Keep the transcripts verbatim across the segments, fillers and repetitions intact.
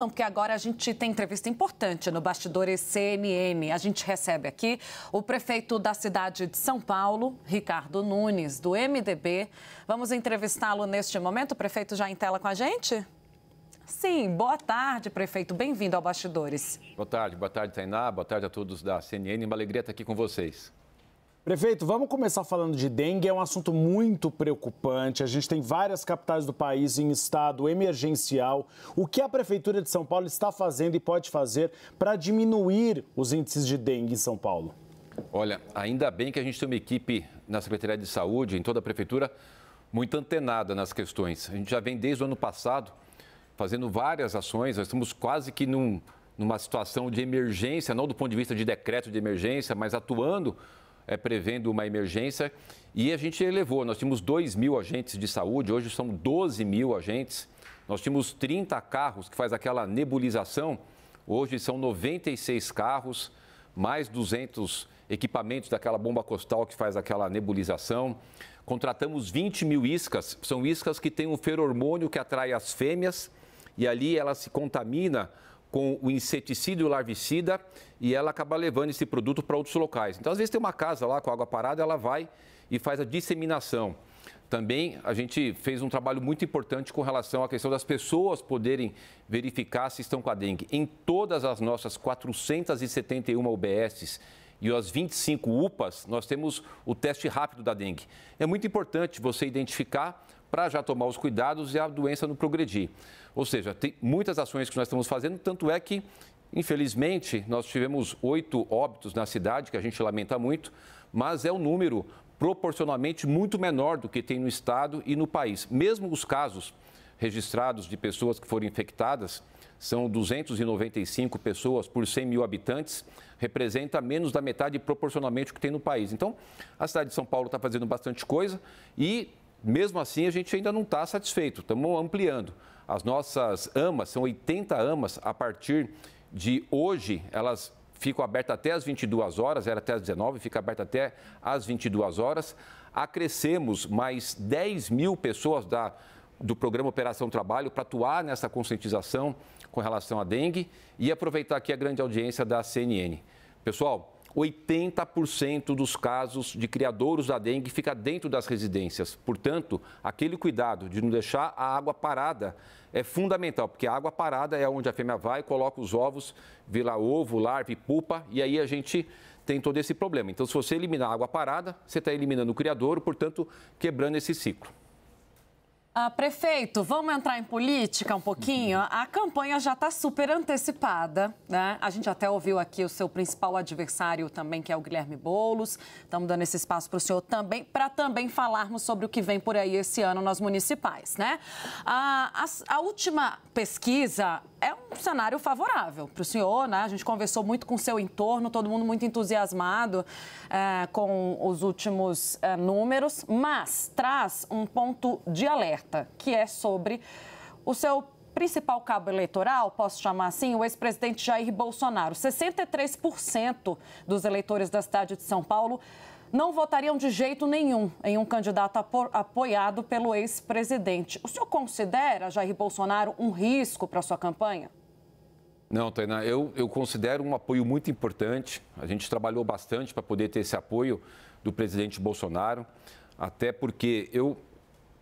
Porque agora a gente tem entrevista importante no Bastidores C N N. A gente recebe aqui o prefeito da cidade de São Paulo, Ricardo Nunes, do M D B. Vamos entrevistá-lo neste momento. O prefeito já em tela com a gente? Sim, boa tarde, prefeito. Bem-vindo ao Bastidores. Boa tarde, boa tarde, Tainá. Boa tarde a todos da C N N. Uma alegria estar aqui com vocês. Prefeito, vamos começar falando de dengue, é um assunto muito preocupante. A gente tem várias capitais do país em estado emergencial. O que a Prefeitura de São Paulo está fazendo e pode fazer para diminuir os índices de dengue em São Paulo? Olha, ainda bem que a gente tem uma equipe na Secretaria de Saúde, em toda a Prefeitura, muito antenada nas questões. A gente já vem desde o ano passado fazendo várias ações, nós estamos quase que num, numa situação de emergência, não do ponto de vista de decreto de emergência, mas atuando... É, prevendo uma emergência, e a gente elevou. Nós tínhamos dois mil agentes de saúde, hoje são doze mil agentes. Nós tínhamos trinta carros que faz aquela nebulização, hoje são noventa e seis carros, mais duzentos equipamentos daquela bomba costal que faz aquela nebulização. Contratamos vinte mil iscas, são iscas que têm um feromônio que atrai as fêmeas e ali ela se contamina com o inseticida e o larvicida, e ela acaba levando esse produto para outros locais. Então, às vezes tem uma casa lá com água parada, ela vai e faz a disseminação. Também a gente fez um trabalho muito importante com relação à questão das pessoas poderem verificar se estão com a dengue. Em todas as nossas quatrocentas e setenta e uma U B Ss e as vinte e cinco U P As, nós temos o teste rápido da dengue. É muito importante você identificar para já tomar os cuidados e a doença não progredir. Ou seja, tem muitas ações que nós estamos fazendo, tanto é que, infelizmente, nós tivemos oito óbitos na cidade, que a gente lamenta muito, mas é um número proporcionalmente muito menor do que tem no estado e no país. Mesmo os casos registrados de pessoas que foram infectadas, são duzentas e noventa e cinco pessoas por cem mil habitantes, representa menos da metade proporcionalmente do que tem no país. Então, a cidade de São Paulo está fazendo bastante coisa e... mesmo assim, a gente ainda não está satisfeito, estamos ampliando. As nossas amas, são oitenta amas, a partir de hoje, elas ficam abertas até às vinte e duas horas, era até às dezenove, fica aberta até às vinte e duas horas. Acrescemos mais dez mil pessoas da, do programa Operação Trabalho para atuar nessa conscientização com relação à dengue e aproveitar aqui a grande audiência da C N N. Pessoal... oitenta por cento dos casos de criadouros da dengue fica dentro das residências. Portanto, aquele cuidado de não deixar a água parada é fundamental, porque a água parada é onde a fêmea vai, coloca os ovos, vira ovo, larva e pupa, e aí a gente tem todo esse problema. Então, se você eliminar a água parada, você está eliminando o criadouro, portanto, quebrando esse ciclo. Ah, prefeito, vamos entrar em política um pouquinho? A campanha já está super antecipada, né? A gente até ouviu aqui o seu principal adversário também, que é o Guilherme Boulos. Estamos dando esse espaço para o senhor também, para também falarmos sobre o que vem por aí esse ano nas municipais, né? A, a, a última pesquisa é um cenário favorável para o senhor, né? A gente conversou muito com o seu entorno, todo mundo muito entusiasmado é, com os últimos é, números, mas traz um ponto de alerta, que é sobre o seu principal cabo eleitoral, posso chamar assim, o ex-presidente Jair Bolsonaro. sessenta e três por cento dos eleitores da cidade de São Paulo não votariam de jeito nenhum em um candidato apo- apoiado pelo ex-presidente. O senhor considera Jair Bolsonaro um risco para a sua campanha? Não, Tainá, eu, eu considero um apoio muito importante. A gente trabalhou bastante para poder ter esse apoio do presidente Bolsonaro, até porque eu...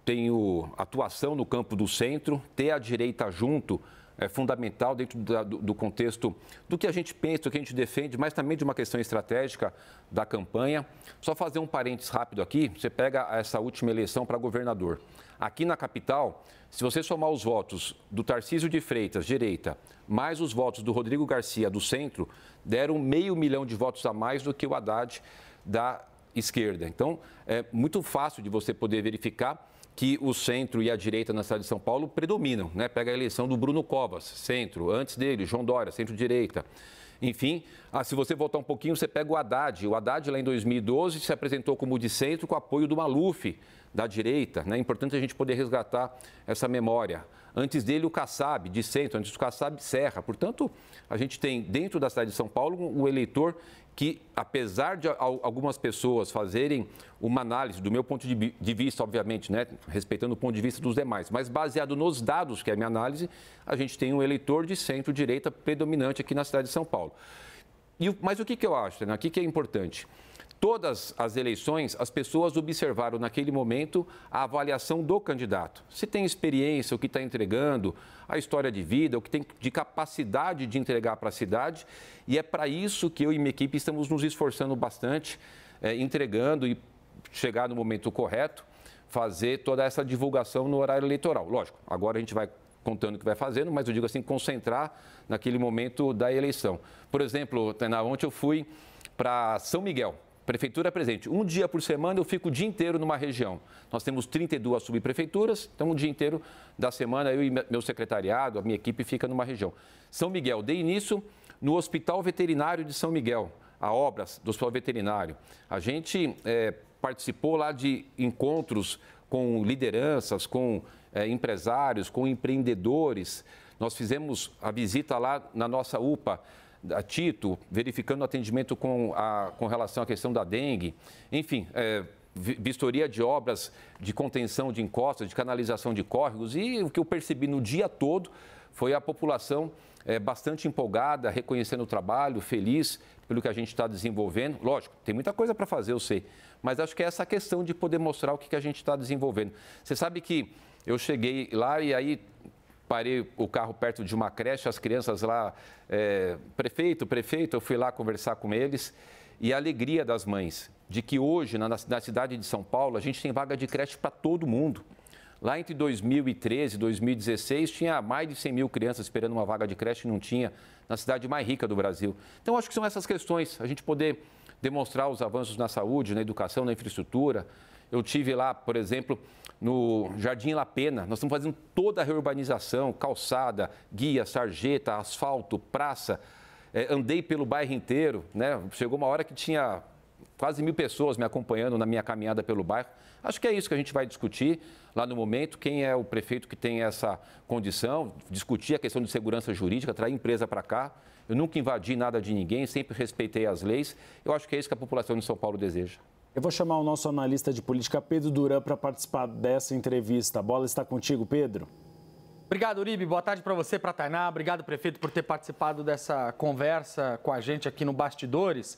tenho atuação no campo do centro, ter a direita junto é fundamental dentro da, do, do contexto do que a gente pensa, do que a gente defende, mas também de uma questão estratégica da campanha. Só fazer um parênteses rápido aqui, você pega essa última eleição para governador. Aqui na capital, se você somar os votos do Tarcísio de Freitas, direita, mais os votos do Rodrigo Garcia, do centro, deram meio milhão de votos a mais do que o Haddad da esquerda. Então, é muito fácil de você poder verificar que o centro e a direita na cidade de São Paulo predominam, né? Pega a eleição do Bruno Covas, centro, antes dele, João Dória, centro-direita. Enfim, Ah, se você voltar um pouquinho, você pega o Haddad. O Haddad, lá em dois mil e doze, se apresentou como de centro com apoio do Maluf, da direita. Né? É importante a gente poder resgatar essa memória. Antes dele, o Kassab, de centro. Antes do Kassab, Serra. Portanto, a gente tem, dentro da cidade de São Paulo, o eleitor que, apesar de algumas pessoas fazerem uma análise, do meu ponto de vista, obviamente, né? Respeitando o ponto de vista dos demais, mas baseado nos dados, que é a minha análise, a gente tem um eleitor de centro-direita predominante aqui na cidade de São Paulo. E, mas o que, que eu acho, né? O que, que é importante? Todas as eleições, as pessoas observaram naquele momento a avaliação do candidato. Se tem experiência, o que está entregando, a história de vida, o que tem de capacidade de entregar para a cidade. E é para isso que eu e minha equipe estamos nos esforçando bastante, é, entregando e chegar no momento correto, fazer toda essa divulgação no horário eleitoral. Lógico, agora a gente vai contando o que vai fazendo, mas eu digo assim, concentrar naquele momento da eleição. Por exemplo, Tainá, ontem eu fui para São Miguel, prefeitura presente. Um dia por semana eu fico o dia inteiro numa região. Nós temos trinta e duas subprefeituras, então o dia inteiro da semana eu e meu secretariado, a minha equipe fica numa região. São Miguel, dei início no Hospital Veterinário de São Miguel, a obras do Hospital Veterinário. A gente é, participou lá de encontros com lideranças, com é, empresários, com empreendedores. Nós fizemos a visita lá na nossa U P A, a Tito, verificando o atendimento com, a, com relação à questão da dengue. Enfim, é, vistoria de obras de contenção de encostas, de canalização de córregos. E o que eu percebi no dia todo foi a população é, bastante empolgada, reconhecendo o trabalho, feliz pelo que a gente está desenvolvendo. Lógico, tem muita coisa para fazer, eu sei, mas acho que é essa questão de poder mostrar o que, que a gente está desenvolvendo. Você sabe que eu cheguei lá e aí parei o carro perto de uma creche, as crianças lá, é, prefeito, prefeito, eu fui lá conversar com eles. E a alegria das mães, de que hoje, na, na cidade de São Paulo, a gente tem vaga de creche para todo mundo. Lá entre dois mil e treze e dois mil e dezesseis, tinha mais de cem mil crianças esperando uma vaga de creche e não tinha, na cidade mais rica do Brasil. Então, acho que são essas questões, a gente poder demonstrar os avanços na saúde, na educação, na infraestrutura. Eu tive lá, por exemplo, no Jardim La Pena, nós estamos fazendo toda a reurbanização, calçada, guia, sarjeta, asfalto, praça. É, andei pelo bairro inteiro, né? Chegou uma hora que tinha quase mil pessoas me acompanhando na minha caminhada pelo bairro. Acho que é isso que a gente vai discutir lá no momento, quem é o prefeito que tem essa condição, discutir a questão de segurança jurídica, trazer empresa para cá. Eu nunca invadi nada de ninguém, sempre respeitei as leis. Eu acho que é isso que a população de São Paulo deseja. Eu vou chamar o nosso analista de política, Pedro Duran, para participar dessa entrevista. A bola está contigo, Pedro. Obrigado, Uribe. Boa tarde para você, para a Tainá. Obrigado, prefeito, por ter participado dessa conversa com a gente aqui no Bastidores.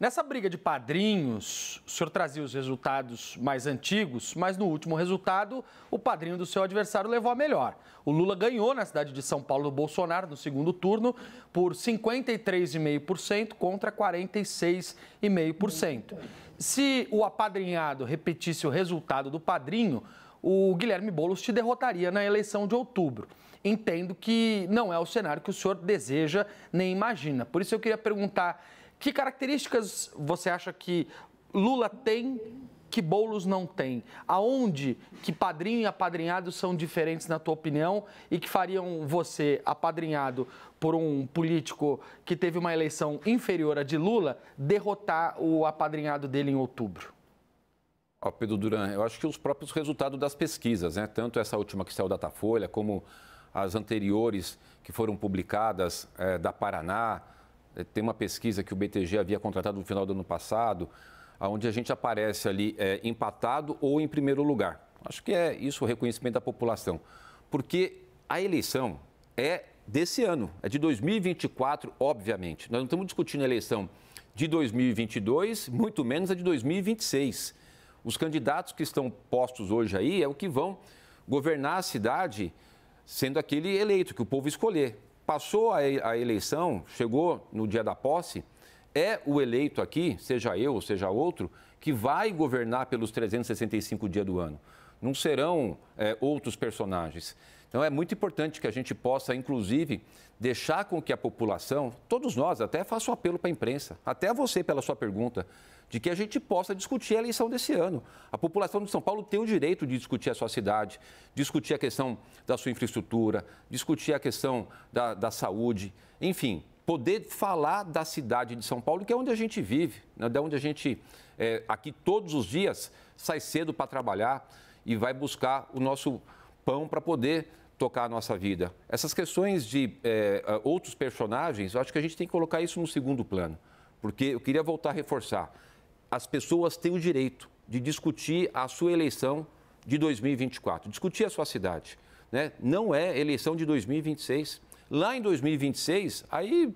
Nessa briga de padrinhos, o senhor trazia os resultados mais antigos, mas no último resultado, o padrinho do seu adversário levou a melhor. O Lula ganhou na cidade de São Paulo do Bolsonaro, no segundo turno, por cinquenta e três vírgula cinco por cento contra quarenta e seis vírgula cinco por cento. Se o apadrinhado repetisse o resultado do padrinho, o Guilherme Boulos te derrotaria na eleição de outubro. Entendo que não é o cenário que o senhor deseja nem imagina. Por isso eu queria perguntar, que características você acha que Lula tem que Boulos não tem? Aonde que padrinho e apadrinhado são diferentes, na tua opinião, e que fariam você, apadrinhado por um político que teve uma eleição inferior à de Lula, derrotar o apadrinhado dele em outubro? Oh, Pedro Duran, eu acho que os próprios resultados das pesquisas, né? Tanto essa última que saiu da Datafolha, como as anteriores que foram publicadas é, da Paraná. Tem uma pesquisa que o B T G havia contratado no final do ano passado, onde a gente aparece ali é, empatado ou em primeiro lugar. Acho que é isso o reconhecimento da população. Porque a eleição é desse ano, é de dois mil e vinte e quatro, obviamente. Nós não estamos discutindo a eleição de dois mil e vinte e dois, muito menos a de dois mil e vinte e seis. Os candidatos que estão postos hoje aí é o que vão governar a cidade sendo aquele eleito, que o povo escolher. Passou a eleição, chegou no dia da posse, é o eleito aqui, seja eu ou seja outro, que vai governar pelos trezentos e sessenta e cinco dias do ano. Não serão é, outros personagens. Então, é muito importante que a gente possa, inclusive, deixar com que a população, todos nós, até faço um apelo para a imprensa, até você pela sua pergunta, de que a gente possa discutir a eleição desse ano. A população de São Paulo tem o direito de discutir a sua cidade, discutir a questão da sua infraestrutura, discutir a questão da, da saúde, enfim, poder falar da cidade de São Paulo, que é onde a gente vive, né? De onde a gente, é, aqui todos os dias, sai cedo para trabalhar e vai buscar o nosso pão para poder tocar a nossa vida. Essas questões de é, outros personagens, eu acho que a gente tem que colocar isso no segundo plano, porque eu queria voltar a reforçar. As pessoas têm o direito de discutir a sua eleição de dois mil e vinte e quatro, discutir a sua cidade, né? Não é eleição de dois mil e vinte e seis. Lá em dois mil e vinte e seis, aí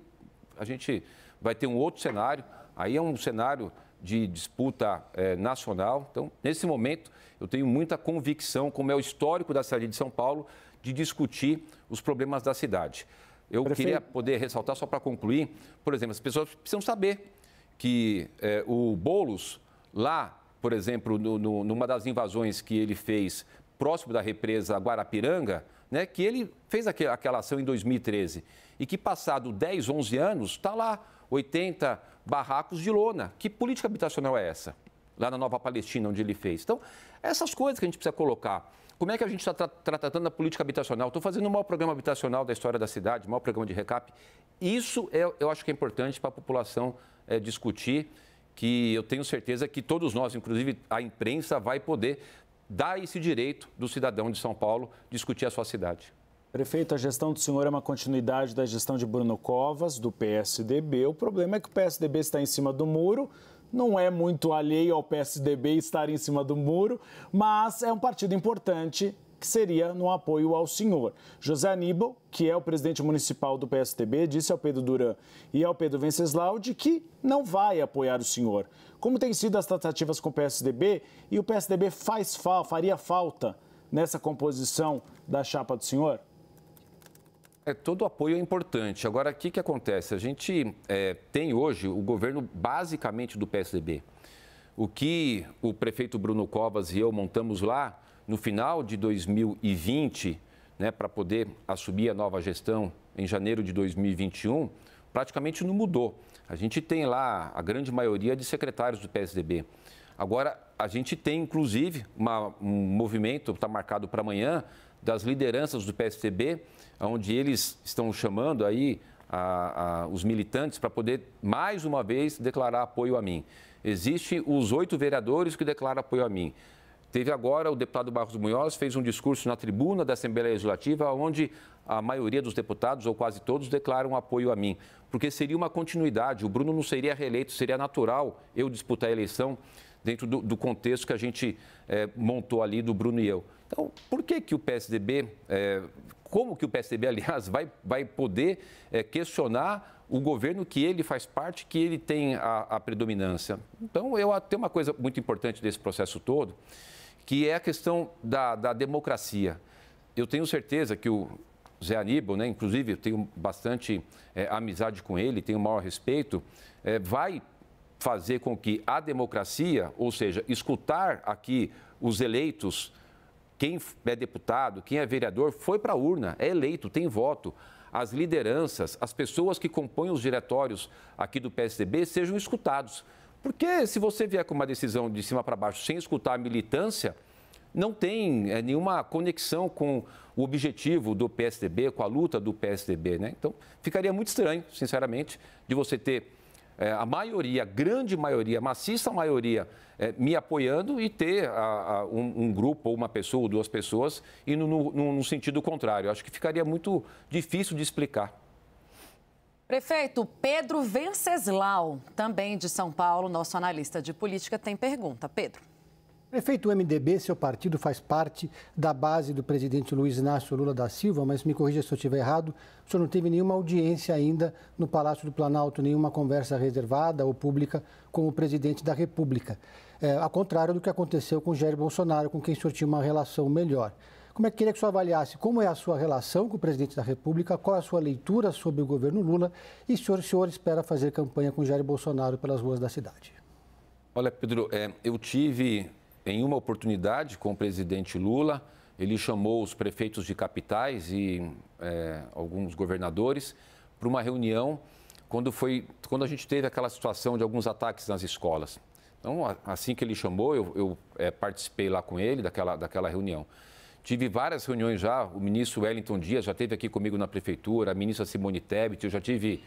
a gente vai ter um outro cenário, aí é um cenário de disputa é, nacional. Então, nesse momento, eu tenho muita convicção, como é o histórico da cidade de São Paulo, de discutir os problemas da cidade. Eu Prefeito. queria poder ressaltar, só para concluir, por exemplo, as pessoas precisam saber que é, o Boulos, lá, por exemplo, no, no, numa das invasões que ele fez próximo da represa Guarapiranga, né, que ele fez aqu aquela ação em dois mil e treze e que, passado dez, onze anos, está lá oitenta barracos de lona. Que política habitacional é essa? Lá na Nova Palestina, onde ele fez. Então, essas coisas que a gente precisa colocar. Como é que a gente está tra tratando a política habitacional? Estou fazendo o maior programa habitacional da história da cidade, o maior programa de recap. Isso é, eu acho que é importante para a população é, discutir, que eu tenho certeza que todos nós, inclusive a imprensa, vai poder dá esse direito do cidadão de São Paulo discutir a sua cidade. Prefeito, a gestão do senhor é uma continuidade da gestão de Bruno Covas, do P S D B. O problema é que o P S D B está em cima do muro. Não é muito alheio ao P S D B estar em cima do muro, mas é um partido importante que seria no apoio ao senhor. José Aníbal, que é o presidente municipal do P S D B, disse ao Pedro Duran e ao Pedro Venceslau de que não vai apoiar o senhor. Como têm sido as tratativas com o P S D B e o P S D B faz fal, faria falta nessa composição da chapa do senhor? É, todo apoio é importante. Agora, o que, que acontece? A gente é, tem hoje o governo basicamente do P S D B. O que o prefeito Bruno Covas e eu montamos lá no final de dois mil e vinte, né, para poder assumir a nova gestão em janeiro de dois mil e vinte e um, praticamente não mudou. A gente tem lá a grande maioria de secretários do P S D B. Agora, a gente tem, inclusive, uma, um movimento, está marcado para amanhã, das lideranças do P S D B, onde eles estão chamando aí a, a, os militantes para poder, mais uma vez, declarar apoio a mim. Existem os oito vereadores que declaram apoio a mim. Teve agora o deputado Barros Munhoz, fez um discurso na tribuna da Assembleia Legislativa, onde a maioria dos deputados, ou quase todos, declaram apoio a mim. Porque seria uma continuidade, o Bruno não seria reeleito, seria natural eu disputar a eleição dentro do, do contexto que a gente é, montou ali do Bruno e eu. Então, por que que o P S D B, é, como que o P S D B, aliás, vai, vai poder é, questionar o governo que ele faz parte, que ele tem a, a predominância? Então, eu tem uma coisa muito importante desse processo todo, que é a questão da, da democracia. Eu tenho certeza que o Zé Aníbal, né, inclusive eu tenho bastante é, amizade com ele, tenho o maior respeito, é, vai fazer com que a democracia, ou seja, escutar aqui os eleitos, quem é deputado, quem é vereador, foi para a urna, é eleito, tem voto. As lideranças, as pessoas que compõem os diretórios aqui do P S D B sejam escutados. Porque se você vier com uma decisão de cima para baixo sem escutar a militância, não tem é, nenhuma conexão com o objetivo do P S D B, com a luta do P S D B, né? Então, ficaria muito estranho, sinceramente, de você ter é, a maioria, a grande maioria, maciça maioria, é, me apoiando e ter a, a, um, um grupo, ou uma pessoa, ou duas pessoas, e no, no, no sentido contrário. Acho que ficaria muito difícil de explicar. Prefeito, Pedro Venceslau, também de São Paulo, nosso analista de política, tem pergunta. Pedro. Prefeito, o M D B, seu partido, faz parte da base do presidente Luiz Inácio Lula da Silva, mas me corrija se eu estiver errado, o senhor não teve nenhuma audiência ainda no Palácio do Planalto, nenhuma conversa reservada ou pública com o presidente da República, é, ao contrário do que aconteceu com Jair Bolsonaro, com quem o senhor tinha uma relação melhor. Como é que queria que o senhor avaliasse como é a sua relação com o presidente da República, qual a sua leitura sobre o governo Lula e se o senhor, o senhor espera fazer campanha com Jair Bolsonaro pelas ruas da cidade? Olha, Pedro, é, eu tive em uma oportunidade com o presidente Lula, ele chamou os prefeitos de capitais e é, alguns governadores para uma reunião quando, foi, quando a gente teve aquela situação de alguns ataques nas escolas. Então, assim que ele chamou, eu, eu é, participei lá com ele daquela, daquela reunião. Tive várias reuniões já, o ministro Wellington Dias já esteve aqui comigo na prefeitura, a ministra Simone Tebet, eu já tive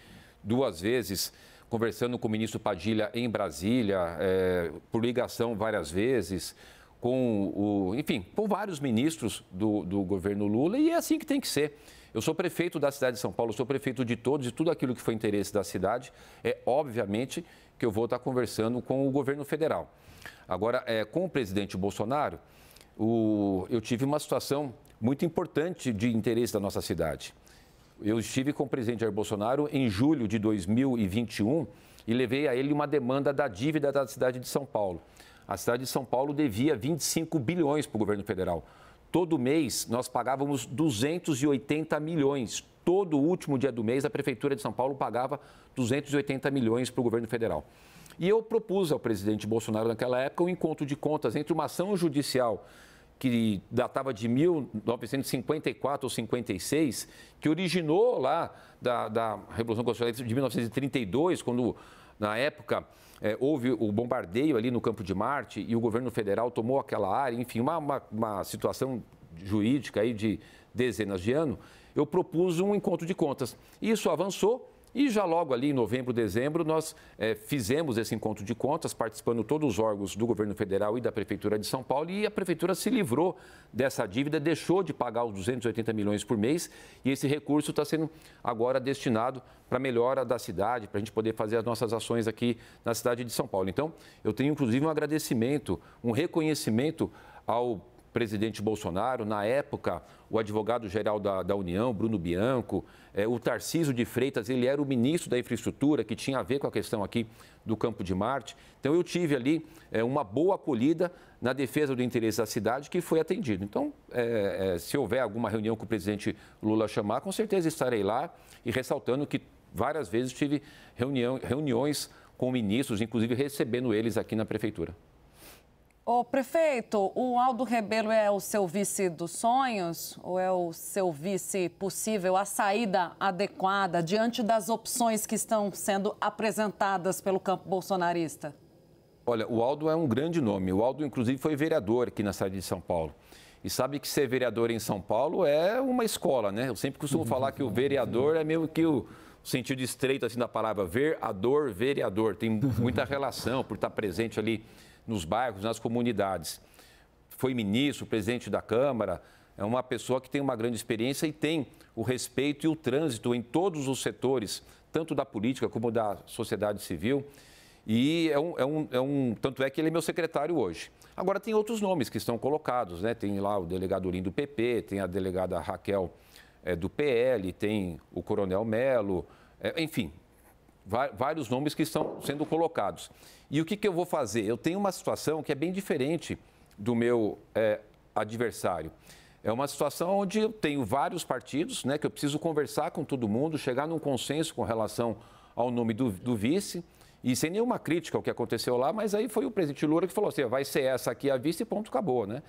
duas vezes, conversando com o ministro Padilha em Brasília, é, por ligação várias vezes, com o, enfim, com vários ministros do, do governo Lula, e é assim que tem que ser. Eu sou prefeito da cidade de São Paulo, sou prefeito de todos, e tudo aquilo que foi interesse da cidade, é obviamente que eu vou estar conversando com o governo federal. Agora, é, com o presidente Bolsonaro, o, eu tive uma situação muito importante de interesse da nossa cidade. Eu estive com o presidente Jair Bolsonaro em julho de dois mil e vinte e um e levei a ele uma demanda da dívida da cidade de São Paulo. A cidade de São Paulo devia vinte e cinco bilhões para o governo federal. Todo mês nós pagávamos duzentos e oitenta milhões. Todo último dia do mês a Prefeitura de São Paulo pagava duzentos e oitenta milhões para o governo federal. E eu propus ao presidente Bolsonaro naquela época um encontro de contas entre uma ação judicial que datava de mil novecentos e cinquenta e quatro ou cinquenta e seis, que originou lá da, da Revolução Constitucional de mil novecentos e trinta e dois, quando, na época, é, houve o bombardeio ali no Campo de Marte e o governo federal tomou aquela área, enfim, uma, uma, uma situação jurídica aí de dezenas de anos, eu propus um encontro de contas. Isso avançou e já logo ali em novembro, dezembro, nós é, fizemos esse encontro de contas, participando todos os órgãos do governo federal e da Prefeitura de São Paulo, e a Prefeitura se livrou dessa dívida, deixou de pagar os duzentos e oitenta milhões por mês, e esse recurso está sendo agora destinado para a melhora da cidade, para a gente poder fazer as nossas ações aqui na cidade de São Paulo. Então, eu tenho inclusive um agradecimento, um reconhecimento ao presidente Bolsonaro, na época, o advogado-geral da, da União, Bruno Bianco, é, o Tarcísio de Freitas, ele era o ministro da infraestrutura, que tinha a ver com a questão aqui do Campo de Marte. Então, eu tive ali é, uma boa acolhida na defesa do interesse da cidade, que foi atendido. Então, é, é, se houver alguma reunião que o presidente Lula chamar, com certeza estarei lá, e ressaltando que várias vezes tive reunião, reuniões com ministros, inclusive recebendo eles aqui na prefeitura. Ô, prefeito, o Aldo Rebelo é o seu vice dos sonhos ou é o seu vice possível, a saída adequada diante das opções que estão sendo apresentadas pelo campo bolsonarista? Olha, o Aldo é um grande nome. O Aldo, inclusive, foi vereador aqui na cidade de São Paulo. E sabe que ser vereador em São Paulo é uma escola, né? Eu sempre costumo falar que o vereador é meio que o sentido estreito assim, da palavra, ver-ador, vereador. Tem muita relação por estar presente ali nos bairros, nas comunidades. Foi ministro, presidente da Câmara, é uma pessoa que tem uma grande experiência e tem o respeito e o trânsito em todos os setores, tanto da política como da sociedade civil. E é um, é um, é um, tanto é que ele é meu secretário hoje. Agora, tem outros nomes que estão colocados, né? Tem lá o delegado Lindo do P P, tem a delegada Raquel é, do P L, tem o Coronel Melo, é, enfim, vários nomes que estão sendo colocados. E o que, que eu vou fazer? Eu tenho uma situação que é bem diferente do meu é, adversário. É uma situação onde eu tenho vários partidos, né, que eu preciso conversar com todo mundo, chegar num consenso com relação ao nome do, do vice, e sem nenhuma crítica ao que aconteceu lá, mas aí foi o presidente Lula que falou assim, vai ser essa aqui a vice e ponto, acabou, né?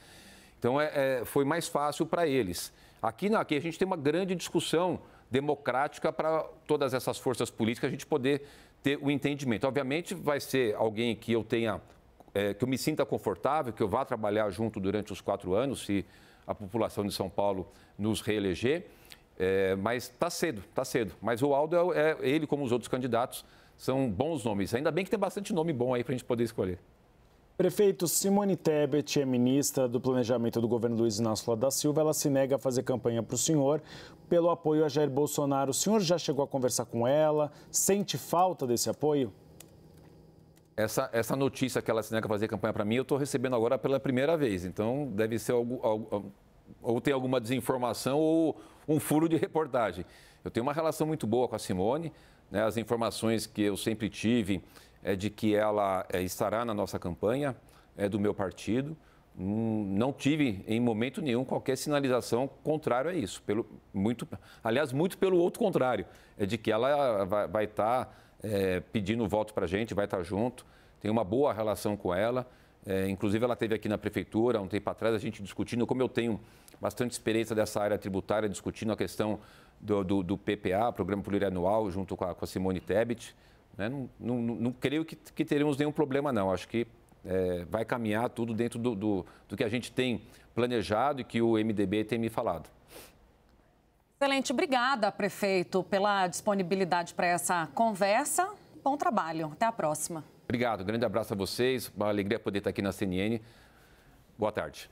Então, é, é, foi mais fácil para eles. Aqui, não, aqui a gente tem uma grande discussão democrática para todas essas forças políticas a gente poder ter o entendimento. Obviamente vai ser alguém que eu tenha, é, que eu me sinta confortável, que eu vá trabalhar junto durante os quatro anos, se a população de São Paulo nos reeleger, é, mas está cedo, está cedo. Mas o Aldo, é, é, ele como os outros candidatos, são bons nomes. Ainda bem que tem bastante nome bom aí para a gente poder escolher. Prefeito, Simone Tebet é ministra do Planejamento do governo Luiz Inácio Lula da Silva. Ela se nega a fazer campanha para o senhor pelo apoio a Jair Bolsonaro. O senhor já chegou a conversar com ela? Sente falta desse apoio? Essa, essa notícia que ela se nega a fazer campanha para mim, eu estou recebendo agora pela primeira vez. Então, deve ser algo, algo, ou tem alguma desinformação ou um furo de reportagem. Eu tenho uma relação muito boa com a Simone, né? As informações que eu sempre tive é de que ela estará na nossa campanha, é do meu partido. Não tive em momento nenhum qualquer sinalização contrária a isso. Pelo, muito, aliás, muito pelo outro contrário, é de que ela vai, vai estar é, pedindo voto para a gente, vai estar junto. Tenho uma boa relação com ela. É, inclusive, ela esteve aqui na prefeitura, um tempo atrás, a gente discutindo, como eu tenho bastante experiência dessa área tributária, discutindo a questão do, do, do P P A, Programa Plurianual, junto com a, com a Simone Tebet. Não, não, não creio que, que teremos nenhum problema, não. Acho que é, vai caminhar tudo dentro do, do, do que a gente tem planejado e que o M D B tem me falado. Excelente. Obrigada, prefeito, pela disponibilidade para essa conversa. Bom trabalho. Até a próxima. Obrigado. Grande abraço a vocês. Uma alegria poder estar aqui na C N N. Boa tarde.